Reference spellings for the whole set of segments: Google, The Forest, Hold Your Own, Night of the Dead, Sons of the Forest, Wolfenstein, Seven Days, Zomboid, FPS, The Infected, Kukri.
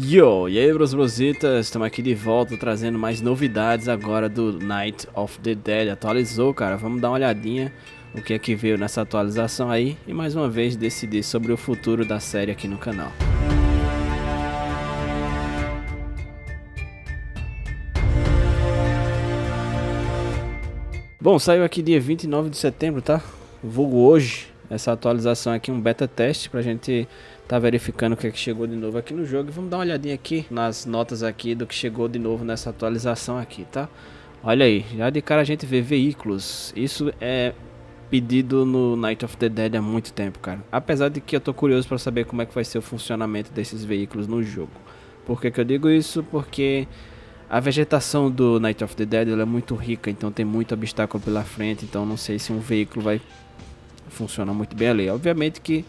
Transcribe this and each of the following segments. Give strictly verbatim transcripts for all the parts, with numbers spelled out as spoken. Yo, e aí bros, brositas, estamos aqui de volta trazendo mais novidades agora do Night of the Dead. Atualizou, cara, vamos dar uma olhadinha o que é que veio nessa atualização aí e mais uma vez decidir sobre o futuro da série aqui no canal. Bom, saiu aqui dia vinte e nove de setembro, tá? Vulgo hoje, essa atualização aqui, um beta teste pra gente tá verificando o que é que chegou de novo aqui no jogo. E vamos dar uma olhadinha aqui nas notas aqui do que chegou de novo nessa atualização aqui, tá? Olha aí, já de cara a gente vê veículos. Isso é pedido no Night of the Dead há muito tempo, cara. Apesar de que eu tô curioso pra saber como é que vai ser o funcionamento desses veículos no jogo. Por que que eu digo isso? Porque a vegetação do Night of the Dead ela é muito rica, então tem muito obstáculo pela frente. Então não sei se um veículo vai funcionar muito bem ali. Obviamente que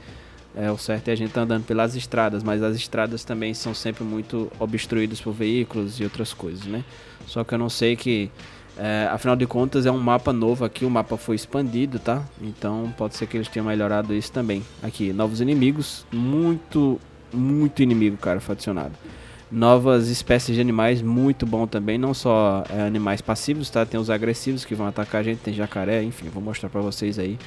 é, o certo é a gente tá andando pelas estradas, mas as estradas também são sempre muito obstruídas por veículos e outras coisas, né? Só que eu não sei que, é, afinal de contas, é um mapa novo aqui, o mapa foi expandido, tá? Então pode ser que eles tenham melhorado isso também. Aqui, novos inimigos, muito, muito inimigo, cara, foi adicionado. Novas espécies de animais, muito bom também, não só é, animais passivos, tá? Tem os agressivos que vão atacar a gente, tem jacaré, enfim, vou mostrar pra vocês aí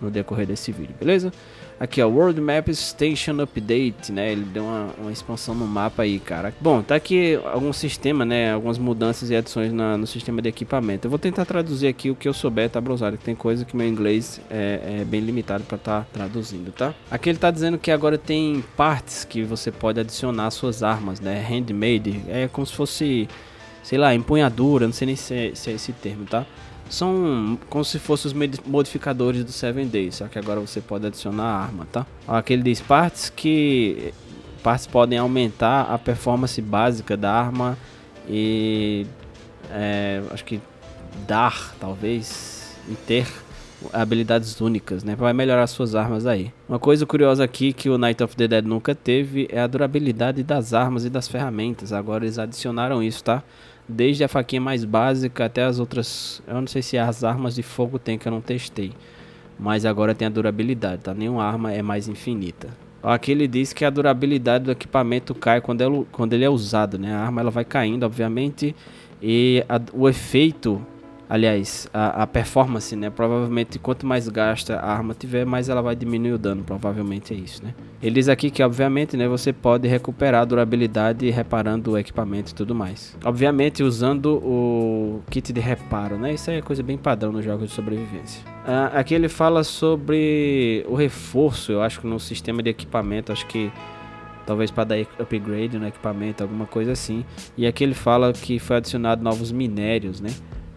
no decorrer desse vídeo, beleza? Aqui ó, World Map Station Update, né? Ele deu uma, uma expansão no mapa aí, cara. Bom, tá aqui algum sistema, né? Algumas mudanças e adições na, no sistema de equipamento. Eu vou tentar traduzir aqui o que eu souber, tá, brosado? Tem coisa que meu inglês é, é bem limitado pra tá traduzindo, tá? Aqui ele tá dizendo que agora tem partes que você pode adicionar às suas armas, né? Handmade, é como se fosse, sei lá, empunhadura, não sei nem se é, se é esse termo, tá? São como se fossem os modificadores do Seven Days, só que agora você pode adicionar a arma, tá? Aquele diz partes que partes podem aumentar a performance básica da arma e é, acho que dar, talvez, e ter habilidades únicas, né? Vai melhorar suas armas aí. Uma coisa curiosa aqui que o Night of the Dead nunca teve é a durabilidade das armas e das ferramentas. Agora eles adicionaram isso, tá? Desde a faquinha mais básica até as outras. Eu não sei se as armas de fogo tem, que eu não testei, mas agora tem a durabilidade, tá? Nenhuma arma é mais infinita. Aqui ele diz que a durabilidade do equipamento cai quando, ela, quando ele é usado, né? A arma ela vai caindo, obviamente. E a, o efeito, aliás, a, a performance, né? Provavelmente quanto mais gasta a arma tiver, mais ela vai diminuir o dano. Provavelmente é isso, né? Ele diz aqui que, obviamente, né, você pode recuperar a durabilidade reparando o equipamento e tudo mais. Obviamente usando o kit de reparo, né? Isso aí é coisa bem padrão nos jogos de sobrevivência. Ah, aqui ele fala sobre o reforço, eu acho que no sistema de equipamento, acho que talvez para dar upgrade no equipamento, alguma coisa assim. E aqui ele fala que foi adicionado novos minérios, né?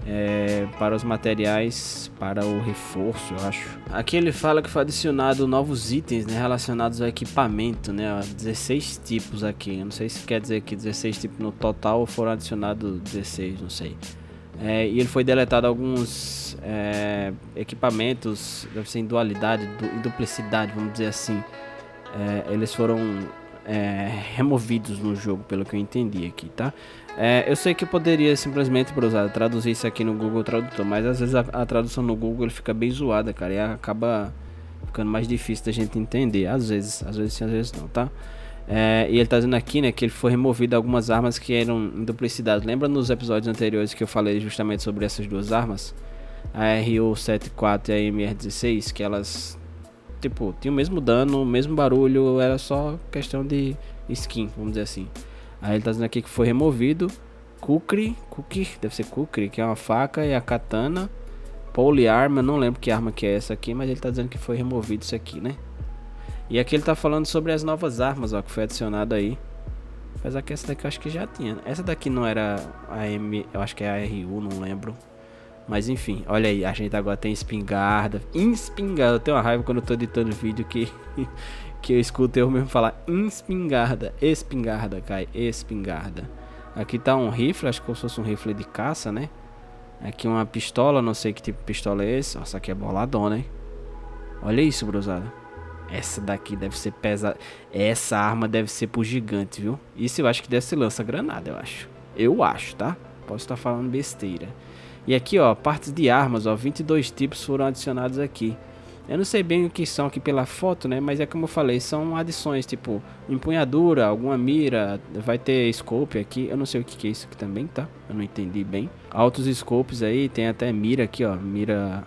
É, para os materiais, para o reforço, eu acho. Aqui ele fala que foi adicionado novos itens, né, relacionados ao equipamento, né, dezesseis tipos aqui. Eu não sei se quer dizer que dezesseis tipos no total ou foram adicionados dezesseis, não sei. É, e ele foi deletado alguns é, equipamentos, deve ser em dualidade, du em duplicidade, vamos dizer assim. É, eles foram É, removidos no jogo, pelo que eu entendi aqui, tá? É, eu sei que eu poderia simplesmente, brosado, traduzir isso aqui no Google Tradutor, mas às vezes a, a tradução no Google ele fica bem zoada, cara, e acaba ficando mais difícil da gente entender. Às vezes, às vezes sim, às vezes não, tá? É, e ele tá dizendo aqui, né, que ele foi removido algumas armas que eram em duplicidade. Lembra nos episódios anteriores que eu falei justamente sobre essas duas armas? A R U setenta e quatro e a M R dezesseis, que elas, tipo, tinha o mesmo dano, o mesmo barulho, era só questão de skin, vamos dizer assim. Aí ele tá dizendo aqui que foi removido Kukri, Kukri, deve ser Kukri, que é uma faca, e a katana, Pole Arm, eu não lembro que arma que é essa aqui, mas ele tá dizendo que foi removido isso aqui, né? E aqui ele tá falando sobre as novas armas, ó, que foi adicionado aí. Apesar que essa daqui eu acho que já tinha, né? Essa daqui não era a M, eu acho que é a R U, não lembro. Mas enfim, olha aí, a gente agora tem espingarda. Espingarda, eu tenho uma raiva quando eu tô editando vídeo que, que eu escuto eu mesmo falar espingarda, espingarda, cai, espingarda. Aqui tá um rifle, acho que como se fosse um rifle de caça, né? Aqui uma pistola, não sei que tipo de pistola é esse. Nossa, aqui é boladona, hein? Olha isso, brosada. Essa daqui deve ser pesada. Essa arma deve ser pro gigante, viu? Isso eu acho que deve ser lança-granada, eu acho. Eu acho, tá? Posso estar falando besteira. E aqui ó, partes de armas, ó, vinte e dois tipos foram adicionados aqui. Eu não sei bem o que são aqui pela foto, né? Mas é como eu falei, são adições, tipo empunhadura, alguma mira. Vai ter scope aqui, eu não sei o que é isso aqui também, tá? Eu não entendi bem. Altos scopes aí, tem até mira aqui, ó. Mira...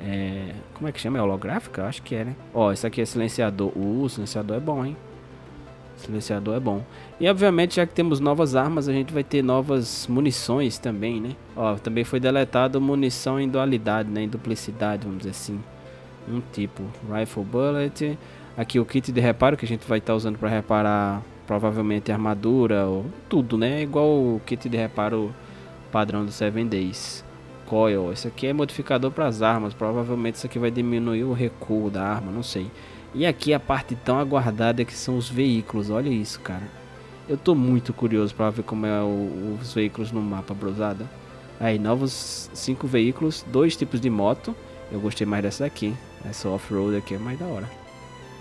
É... Como é que chama? É holográfica? Eu acho que é, né? Ó, isso aqui é silenciador. Uh, silenciador é bom, hein? Silenciador é bom. E obviamente, já que temos novas armas, a gente vai ter novas munições também, né? Ó, também foi deletado munição em dualidade, né? Em duplicidade, vamos dizer assim. Um tipo, rifle bullet. Aqui o kit de reparo que a gente vai estar tá usando para reparar provavelmente armadura ou tudo, né? Igual o kit de reparo padrão do Seven Days. Coil, esse aqui é modificador para as armas. Provavelmente isso aqui vai diminuir o recuo da arma, não sei. E aqui a parte tão aguardada que são os veículos. Olha isso, cara. Eu tô muito curioso para ver como é o, os veículos no mapa, brosada. Aí, novos cinco veículos, dois tipos de moto. Eu gostei mais dessa aqui. Essa off-road aqui é mais da hora.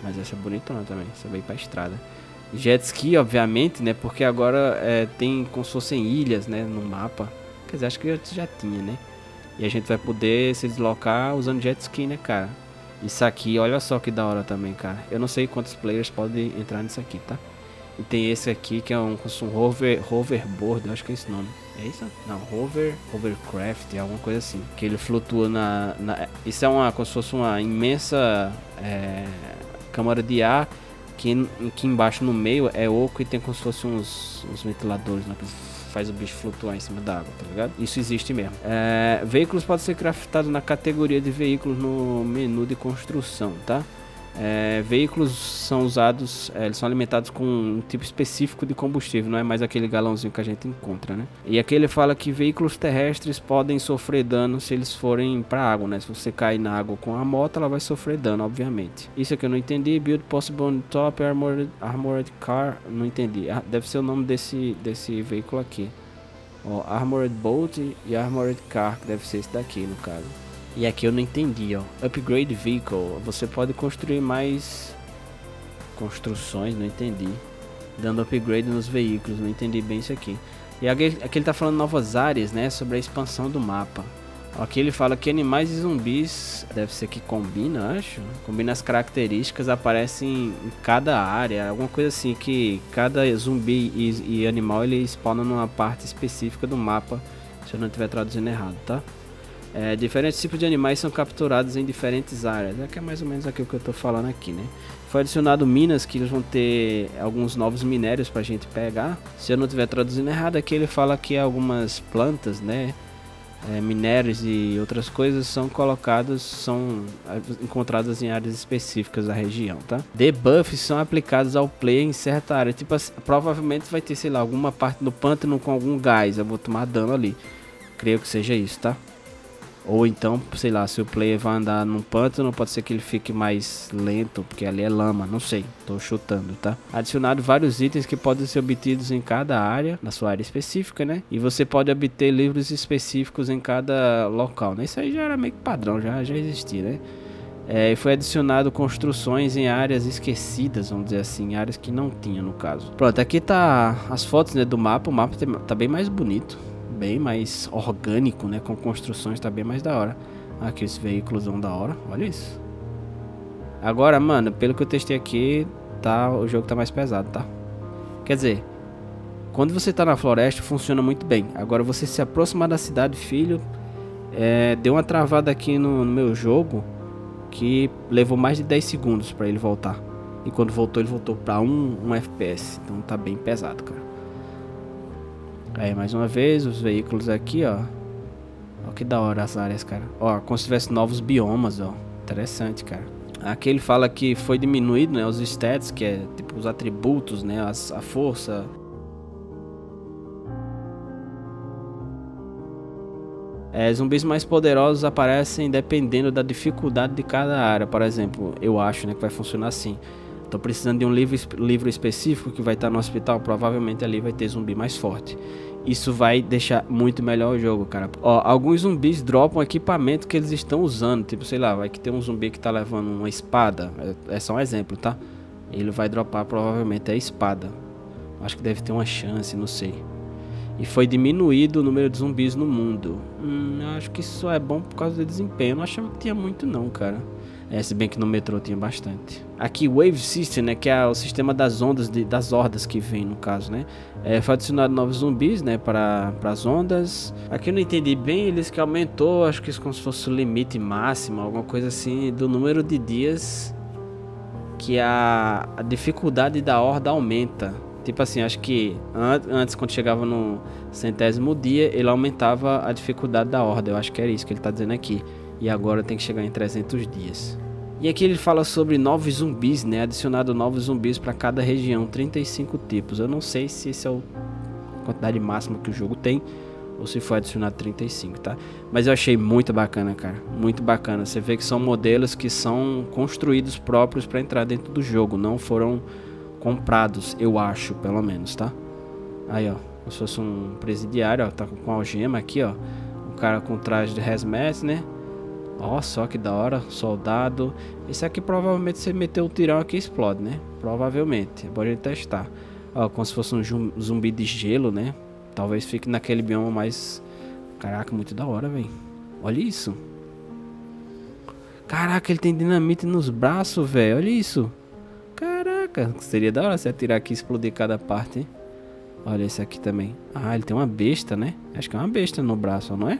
Mas essa é bonitona também. Essa veio pra estrada. Jet ski, obviamente, né? Porque agora é, tem como se fossem ilhas, né? No mapa. Quer dizer, acho que já tinha, né? E a gente vai poder se deslocar usando jet ski, né, cara? Isso aqui, olha só que da hora também, cara. Eu não sei quantos players podem entrar nisso aqui, tá? E tem esse aqui que é um, um hover, hoverboard, eu acho que é esse nome. É isso? Não, hover, hovercraft, alguma coisa assim. Que ele flutua na... na isso é uma, como se fosse uma imensa é, câmara de ar. Que aqui embaixo no meio é oco e tem como se fosse uns, uns ventiladores, né? Que faz o bicho flutuar em cima da água, tá ligado? Isso existe mesmo. É, veículos podem ser craftados na categoria de veículos no menu de construção, tá? É, veículos são usados, é, eles são alimentados com um tipo específico de combustível, não é mais aquele galãozinho que a gente encontra, né? E aqui ele fala que veículos terrestres podem sofrer dano se eles forem pra água, né? Se você cair na água com a moto, ela vai sofrer dano, obviamente. Isso aqui eu não entendi. Build possible on top armored, armored car, não entendi. Deve ser o nome desse, desse veículo aqui. Ó, armored boat e armored car, que deve ser esse daqui no caso. E aqui eu não entendi, ó. Upgrade Vehicle. Você pode construir mais construções, não entendi. Dando upgrade nos veículos, não entendi bem isso aqui. E aqui ele tá falando novas áreas, né? Sobre a expansão do mapa. Aqui ele fala que animais e zumbis, deve ser que combina, acho. Combina as características, aparecem em cada área. Alguma coisa assim, que cada zumbi e, e animal ele spawna numa parte específica do mapa. Se eu não estiver traduzindo errado, tá? É, diferentes tipos de animais são capturados em diferentes áreas. É que é mais ou menos aquilo que eu tô falando aqui, né? Foi adicionado minas, que eles vão ter alguns novos minérios pra gente pegar. Se eu não estiver traduzindo errado, aqui ele fala que algumas plantas, né? É, minérios e outras coisas são colocadas, são encontradas em áreas específicas da região, tá? Debuffs são aplicados ao player em certa área. Tipo, provavelmente vai ter, sei lá, alguma parte do pântano com algum gás. Eu vou tomar dano ali. Creio que seja isso, tá? Ou então, sei lá, se o player vai andar num pântano, pode ser que ele fique mais lento, porque ali é lama, não sei, tô chutando, tá? Adicionado vários itens que podem ser obtidos em cada área, na sua área específica, né? E você pode obter livros específicos em cada local, né? Isso aí já era meio que padrão, já, já existia, né? É, foi adicionado construções em áreas esquecidas, vamos dizer assim, áreas que não tinha no caso. Pronto, aqui tá as fotos, né, do mapa. O mapa tá bem mais bonito, bem mais orgânico, né? Com construções tá bem mais da hora. Aqui os veículos vão da hora, olha isso. Agora, mano, pelo que eu testei aqui, tá, o jogo tá mais pesado, tá? Quer dizer, quando você tá na floresta, funciona muito bem. Agora você se aproximar da cidade, filho, é, deu uma travada aqui no, no meu jogo, que levou mais de dez segundos pra ele voltar. E quando voltou, ele voltou pra um, um F P S. Então tá bem pesado, cara. Aí, mais uma vez, os veículos aqui, ó. Ó que da hora as áreas, cara. Ó, como se tivesse novos biomas, ó. Interessante, cara. Aqui ele fala que foi diminuído, né, os stats, que é tipo os atributos, né, as, a força. É, zumbis mais poderosos aparecem dependendo da dificuldade de cada área. Por exemplo, eu acho, né, que vai funcionar assim. Tô precisando de um livro, livro específico que vai estar no hospital. Provavelmente ali vai ter zumbi mais forte. Isso vai deixar muito melhor o jogo, cara. Ó, alguns zumbis dropam equipamento que eles estão usando. Tipo, sei lá, vai que tem um zumbi que tá levando uma espada. É só um exemplo, tá? Ele vai dropar provavelmente a espada. Acho que deve ter uma chance, não sei. E foi diminuído o número de zumbis no mundo. Hum, acho que isso é bom por causa do desempenho. Eu não achava que tinha muito não, cara. É, se bem que no metrô tinha bastante. Aqui, Wave System, né, que é o sistema das ondas, de, das hordas que vem, no caso, né. É, foi adicionado novos zumbis, né, para as ondas. Aqui eu não entendi bem, eles que aumentou, acho que isso como se fosse o limite máximo, alguma coisa assim, do número de dias que a, a dificuldade da horda aumenta. Tipo assim, acho que an antes, quando chegava no centésimo dia, ele aumentava a dificuldade da horda. Eu acho que era isso que ele tá dizendo aqui. E agora tem que chegar em trezentos dias. E aqui ele fala sobre novos zumbis, né? Adicionado novos zumbis para cada região, trinta e cinco tipos. Eu não sei se esse é o quantidade máxima que o jogo tem, ou se foi adicionado trinta e cinco, tá? Mas eu achei muito bacana, cara. Muito bacana. Você vê que são modelos que são construídos próprios para entrar dentro do jogo. Não foram comprados, eu acho, pelo menos, tá? Aí, ó. Como se fosse um presidiário, ó. Tá com algema aqui, ó. Um cara com traje de hazmat, né? Ó, oh, só que da hora, soldado. Esse aqui provavelmente você meteu o tirão aqui explode, né? Provavelmente, pode ele testar. Ó, como se fosse um zumbi de gelo, né? Talvez fique naquele bioma mais... Caraca, muito da hora, velho. Olha isso. Caraca, ele tem dinamite nos braços, velho. Olha isso. Caraca, seria da hora você atirar aqui e explodir cada parte, hein? Olha esse aqui também. Ah, ele tem uma besta, né? Acho que é uma besta no braço, não é?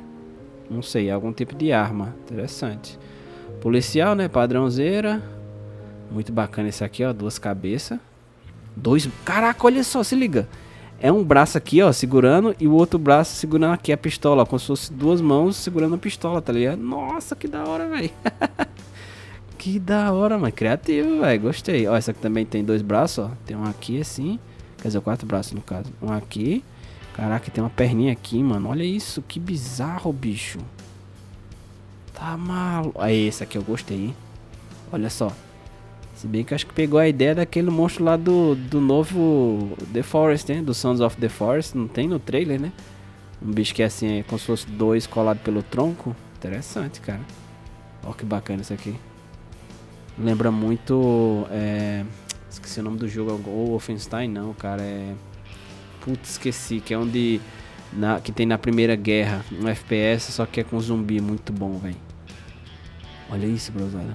Não sei, algum tipo de arma. Interessante. Policial, né? Padrãozeira. Muito bacana esse aqui, ó. Duas cabeças. Dois... Caraca, olha só, se liga. É um braço aqui, ó, segurando. E o outro braço segurando aqui a pistola, ó. Como se fosse duas mãos segurando a pistola, tá ligado? Nossa, que da hora, velho. Que da hora, mano. Criativo, velho. Gostei. Ó, essa aqui também tem dois braços, ó. Tem um aqui, assim. Quer dizer, quatro braços, no caso. Um aqui. Caraca, tem uma perninha aqui, mano. Olha isso, que bizarro, bicho. Tá maluco. Ah, esse aqui eu gostei, hein. Olha só. Se bem que eu acho que pegou a ideia daquele monstro lá do, do novo The Forest, hein. Do Sons of the Forest. Não tem no trailer, né. Um bicho que é assim, é como se fosse dois colados pelo tronco. Interessante, cara. Olha que bacana isso aqui. Lembra muito... É... Esqueci o nome do jogo. Ou Wolfenstein, não, cara. É... Putz, esqueci, que é onde na, que tem na Primeira Guerra, um F P S, só que é com zumbi, muito bom, velho. Olha isso, brosada.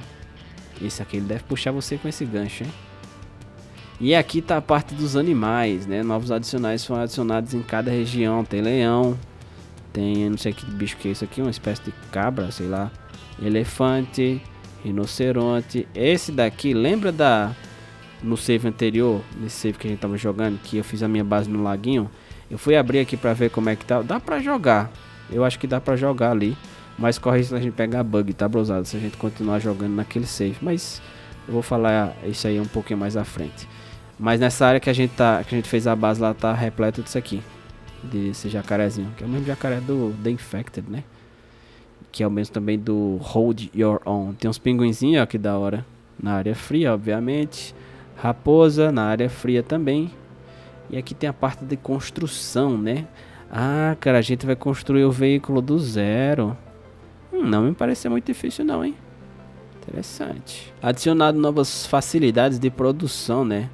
Esse aqui, ele deve puxar você com esse gancho, hein? E aqui tá a parte dos animais, né? Novos adicionais foram adicionados em cada região. Tem leão, tem, não sei que bicho que é isso aqui, uma espécie de cabra, sei lá. Elefante, rinoceronte. Esse daqui, lembra da... No save anterior, nesse save que a gente tava jogando, que eu fiz a minha base no laguinho. Eu fui abrir aqui pra ver como é que tá. Dá pra jogar, eu acho que dá pra jogar ali. Mas corre se a gente pegar bug, tá, brosado? Se a gente continuar jogando naquele save. Mas eu vou falar isso aí um pouquinho mais à frente. Mas nessa área que a gente, tá, que a gente fez a base lá, tá repleto disso aqui. Desse jacarezinho, que é o mesmo jacaré do The Infected, né? Que é o mesmo também do Hold Your Own. Tem uns pinguinzinhos, ó, que da hora. Na área fria, obviamente. Raposa, na área fria também. E aqui tem a parte de construção, né? Ah, cara, a gente vai construir o veículo do zero. Hum, não me parece muito difícil não, hein? Interessante. Adicionado novas facilidades de produção, né?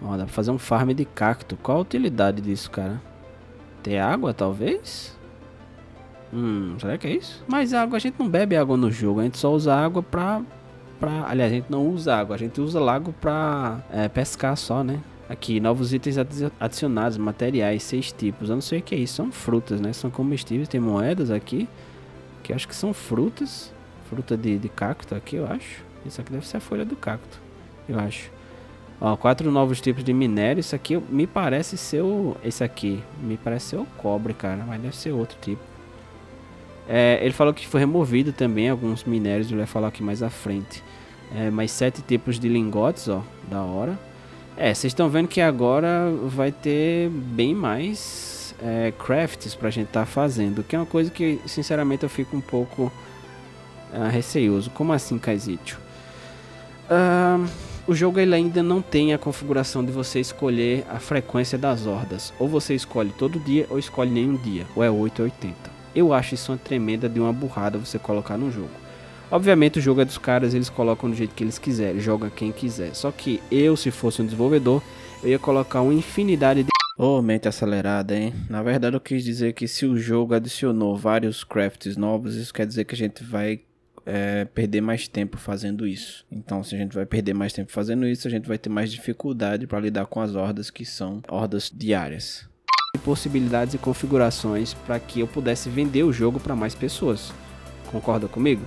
Ó, dá pra fazer um farm de cacto. Qual a utilidade disso, cara? Ter água, talvez? Hum, será que é isso? Mas água, a gente não bebe água no jogo. A gente só usa água pra... Pra, aliás, a gente não usa água, a gente usa lago pra é, pescar só, né? Aqui, novos itens adicionados, materiais, seis tipos. Eu não sei o que é isso, são frutas, né? São comestíveis, tem moedas aqui, que eu acho que são frutas. Fruta de, de cacto aqui, eu acho. Isso aqui deve ser a folha do cacto, eu acho. Ó, quatro novos tipos de minério. Isso aqui me parece ser o... Esse aqui me parece ser o cobre, cara, mas deve ser outro tipo. É, ele falou que foi removido também alguns minérios, ele vai falar aqui mais à frente. É, mais sete tipos de lingotes, ó, da hora. É, vocês estão vendo que agora vai ter bem mais é, crafts pra gente tá fazendo. Que é uma coisa que, sinceramente, eu fico um pouco ah, receioso. Como assim, Kaizitio? Ah, o jogo ele ainda não tem a configuração de você escolher a frequência das hordas. Ou você escolhe todo dia, ou escolhe nenhum dia. Ou é oito ou oitenta. Eu acho isso uma tremenda de uma burrada você colocar no jogo. Obviamente o jogo é dos caras, eles colocam do jeito que eles quiserem, joga quem quiser. Só que eu, se fosse um desenvolvedor, eu ia colocar uma infinidade de... Ô, oh, mente acelerada, hein? Na verdade eu quis dizer que se o jogo adicionou vários crafts novos, isso quer dizer que a gente vai é, perder mais tempo fazendo isso. Então, se a gente vai perder mais tempo fazendo isso, a gente vai ter mais dificuldade para lidar com as hordas, que são hordas diárias. E possibilidades e configurações para que eu pudesse vender o jogo para mais pessoas. Concorda comigo?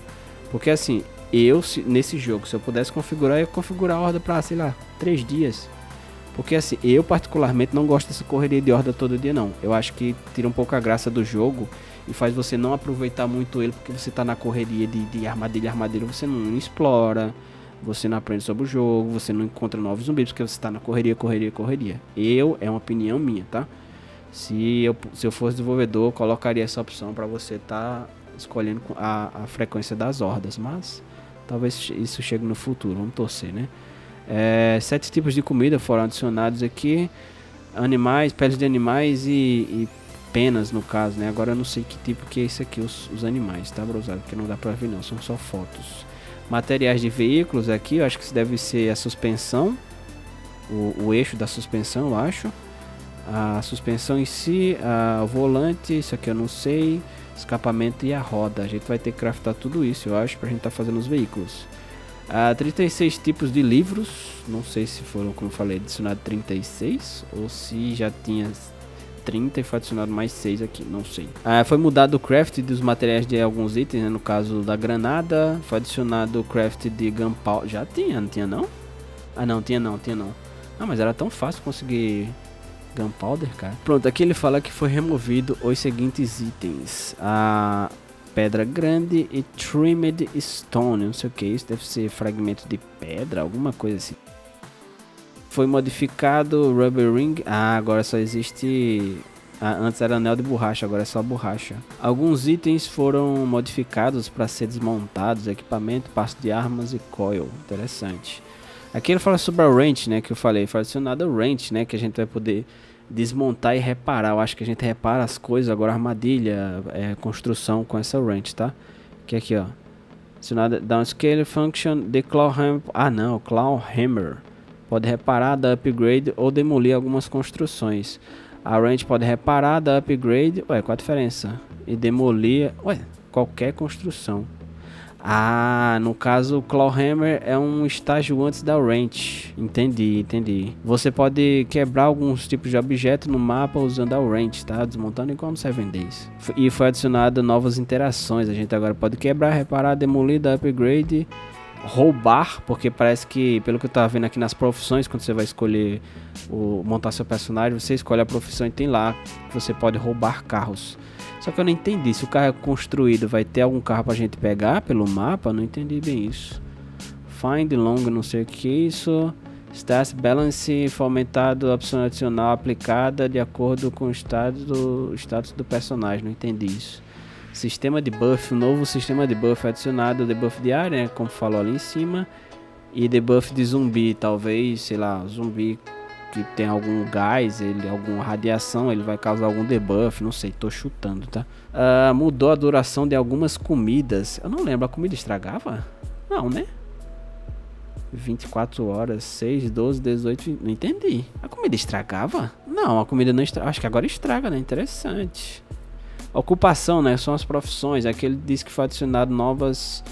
Porque assim, eu se, nesse jogo, se eu pudesse configurar, eu ia configurar a horda para, sei lá, três dias. Porque assim, eu particularmente não gosto dessa correria de horda todo dia não. Eu acho que tira um pouco a graça do jogo e faz você não aproveitar muito ele, porque você tá na correria de, de armadilha, armadilha, você não explora, você não aprende sobre o jogo, você não encontra novos zumbis, porque você tá na correria, correria, correria. Eu, é uma opinião minha, tá? Se eu, se eu fosse desenvolvedor, eu colocaria essa opção para você tá escolhendo a, a frequência das hordas, mas talvez isso chegue no futuro, vamos torcer, né? É, sete tipos de comida foram adicionados aqui, animais, peles de animais e, e penas no caso, né? Agora eu não sei que tipo que é isso aqui, os, os animais, tá, brosado? Porque não dá pra ver não, são só fotos. Materiais de veículos aqui, eu acho que isso deve ser a suspensão, o, o eixo da suspensão, eu acho. A suspensão em si, a, o volante, isso aqui eu não sei, escapamento e a roda. A gente vai ter que craftar tudo isso, eu acho, pra gente tá fazendo os veículos. Uh, trinta e seis tipos de livros, não sei se foram, como eu falei, adicionado trinta e seis ou se já tinha trinta e foi adicionado mais seis aqui, não sei. Uh, foi mudado o craft dos materiais de alguns itens, né? No caso da granada, foi adicionado o craft de gunpowder, já tinha, não tinha não? Ah não, tinha não, tinha não. Ah, mas era tão fácil conseguir gunpowder, cara. Pronto, aqui ele fala que foi removido os seguintes itens. A... Uh, pedra grande e trimmed stone, não sei o que, isso deve ser fragmento de pedra, alguma coisa assim. Foi modificado rubber ring, ah, agora só existe, ah, antes era anel de borracha, agora é só borracha. Alguns itens foram modificados para ser desmontados, equipamento, parte de armas e coil, interessante. Aqui ele fala sobre a wrench, né, que eu falei, fala sobre nada wrench, né, que a gente vai poder desmontar e reparar. Eu acho que a gente repara as coisas agora, armadilha, é, construção com essa wrench, tá? Que aqui, ó, adicionada downscale function de claw hammer. Ah não, claw hammer pode reparar, dar upgrade ou demolir algumas construções. A wrench pode reparar, dar upgrade, ué, qual a diferença? E demolir, ué, qualquer construção. Ah, no caso o Clawhammer é um estágio antes da wrench. Entendi, entendi. Você pode quebrar alguns tipos de objetos no mapa usando a wrench, tá? Desmontando igual no Seven Days. E foi adicionado novas interações. A gente agora pode quebrar, reparar, demolir, dar upgrade, roubar, porque parece que, pelo que eu tava vendo aqui nas profissões, quando você vai escolher o, montar seu personagem, você escolhe a profissão e tem lá que você pode roubar carros. Só que eu não entendi, se o carro é construído, vai ter algum carro pra gente pegar pelo mapa? Não entendi bem isso. Find long, não sei o que é isso. Stats balance foi aumentado, opção adicional aplicada de acordo com o status do, status do personagem, não entendi isso. Sistema de buff, novo sistema de buff adicionado, debuff de área, né, como falou ali em cima. E debuff de zumbi, talvez, sei lá, zumbi... que tem algum gás, ele, alguma radiação, ele vai causar algum debuff, não sei, tô chutando, tá? Uh, mudou a duração de algumas comidas. Eu não lembro, a comida estragava? Não, né? vinte e quatro horas, seis, doze, dezoito, vinte, não entendi. A comida estragava? Não, a comida não estraga. Acho que agora estraga, né? Interessante. Ocupação, né? São as profissões. Aqui ele diz que foi adicionado novas...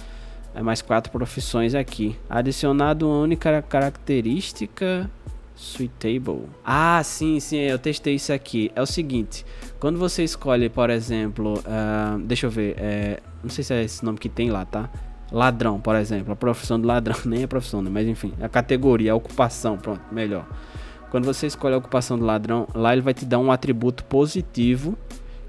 É mais quatro profissões aqui. Adicionado uma única característica... Suitable. Ah, sim, sim, eu testei isso aqui. É o seguinte, quando você escolhe, por exemplo, uh, deixa eu ver, é, não sei se é esse nome que tem lá, tá? Ladrão, por exemplo, a profissão do ladrão, nem a profissão, né? Mas enfim, a categoria, a ocupação, pronto, melhor. Quando você escolhe a ocupação do ladrão, lá ele vai te dar um atributo positivo,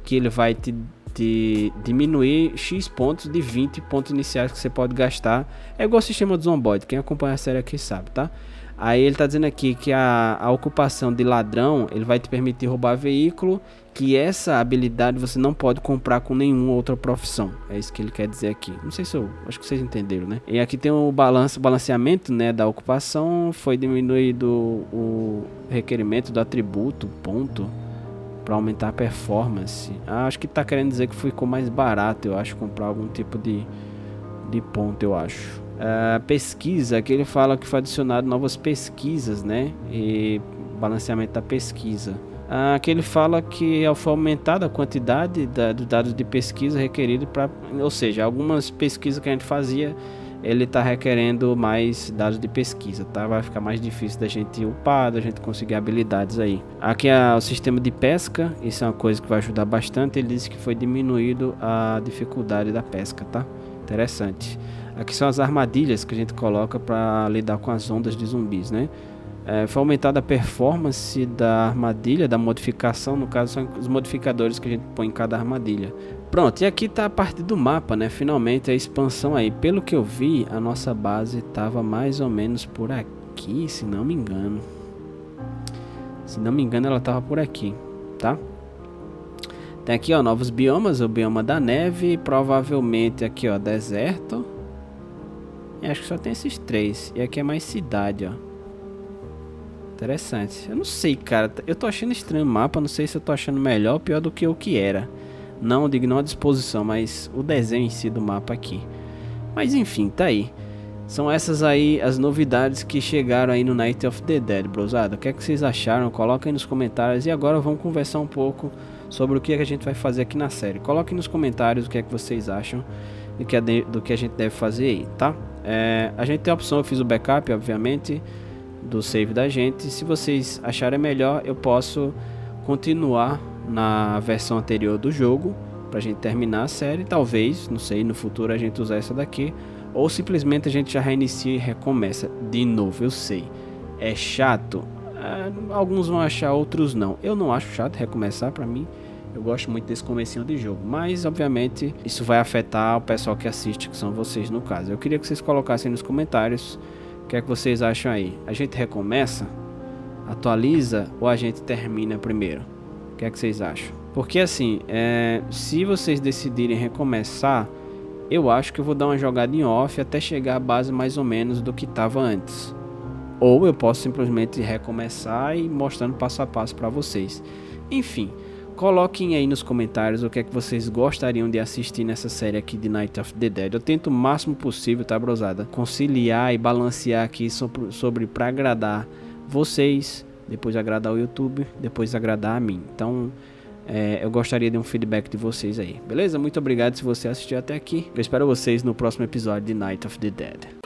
que ele vai te, te diminuir X pontos de vinte pontos iniciais que você pode gastar. É igual o sistema do Zomboid, quem acompanha a série aqui sabe, tá? Aí ele tá dizendo aqui que a, a ocupação de ladrão, ele vai te permitir roubar veículo, que essa habilidade você não pode comprar com nenhuma outra profissão. É isso que ele quer dizer aqui. Não sei se eu... Acho que vocês entenderam, né? E aqui tem o balance, balanceamento, né, da ocupação. Foi diminuído o requerimento do atributo, ponto, para aumentar a performance. Ah, acho que tá querendo dizer que ficou mais barato, eu acho, comprar algum tipo de, de ponto, eu acho. Uh, pesquisa, que ele fala que foi adicionado novas pesquisas, né, e balanceamento da pesquisa. Aqui ele fala que foi aumentada a quantidade da, do dado de pesquisa requerido para, ou seja, algumas pesquisas que a gente fazia, ele está requerendo mais dados de pesquisa, tá? Vai ficar mais difícil da gente upar, da gente conseguir habilidades aí. Aqui é o sistema de pesca, isso é uma coisa que vai ajudar bastante. Ele disse que foi diminuído a dificuldade da pesca, tá? Interessante. Aqui são as armadilhas que a gente coloca para lidar com as ondas de zumbis, né? É, foi aumentada a performance da armadilha, da modificação, no caso são os modificadores que a gente põe em cada armadilha. Pronto, e aqui tá a parte do mapa, né? Finalmente a expansão aí. Pelo que eu vi, a nossa base tava mais ou menos por aqui, se não me engano. Se não me engano, ela tava por aqui, tá? Tem aqui, ó, novos biomas, o bioma da neve, provavelmente aqui, ó, deserto. E acho que só tem esses três. E aqui é mais cidade, ó. Interessante. Eu não sei, cara. Eu tô achando estranho o mapa. Não sei se eu tô achando melhor ou pior do que o que era. Não, digo não a disposição, mas o desenho em si do mapa aqui. Mas enfim, tá aí. São essas aí as novidades que chegaram aí no Night of the Dead, brosada. O que é que vocês acharam? Coloca aí nos comentários. E agora vamos conversar um pouco sobre o que é que a gente vai fazer aqui na série. Coloquem nos comentários o que é que vocês acham do que, de, do que a gente deve fazer aí, tá? É, a gente tem a opção, eu fiz o backup, obviamente, do save da gente. Se vocês acharem melhor, eu posso continuar na versão anterior do jogo pra gente terminar a série, talvez, não sei, no futuro a gente usar essa daqui, ou simplesmente a gente já reinicia e recomeça de novo. Eu sei, é chato, alguns vão achar, outros não. Eu não acho chato recomeçar, pra mim, eu gosto muito desse comecinho de jogo, mas obviamente isso vai afetar o pessoal que assiste, que são vocês no caso. Eu queria que vocês colocassem nos comentários o que é que vocês acham aí. A gente recomeça, atualiza, ou a gente termina primeiro? O que é que vocês acham? Porque assim, é, se vocês decidirem recomeçar, eu acho que eu vou dar uma jogada em off até chegar à base mais ou menos do que estava antes. Ou eu posso simplesmente recomeçar e mostrando passo a passo para vocês. Enfim, coloquem aí nos comentários o que é que vocês gostariam de assistir nessa série aqui de Night of the Dead. Eu tento o máximo possível, tá, brosada? Conciliar e balancear aqui sobre, sobre para agradar vocês, depois agradar o YouTube, depois agradar a mim. Então, é, eu gostaria de um feedback de vocês aí, beleza? Muito obrigado se você assistiu até aqui. Eu espero vocês no próximo episódio de Night of the Dead.